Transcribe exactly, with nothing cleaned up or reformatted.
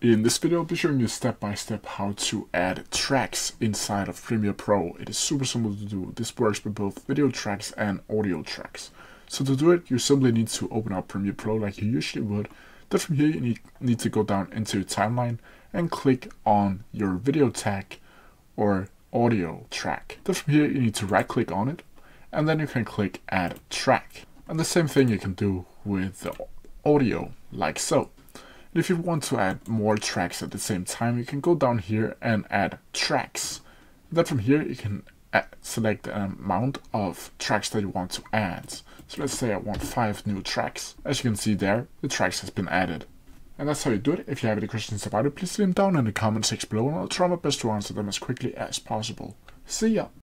In this video, I'll be showing you step by step how to add tracks inside of Premiere Pro. It is super simple to do. This works for both video tracks and audio tracks. So to do it, you simply need to open up Premiere Pro like you usually would. Then from here, you need to go down into your timeline and click on your video tag or audio track. Then from here, you need to right click on it and then you can click add track. And the same thing you can do with the audio like so. And if you want to add more tracks at the same time, you can go down here and add tracks. Then from here, you can add, select the amount of tracks that you want to add. So let's say I want five new tracks. As you can see there, the tracks has been added. And that's how you do it. If you have any questions about it, please leave them down in the comments below and I'll try my best to answer them as quickly as possible. See ya!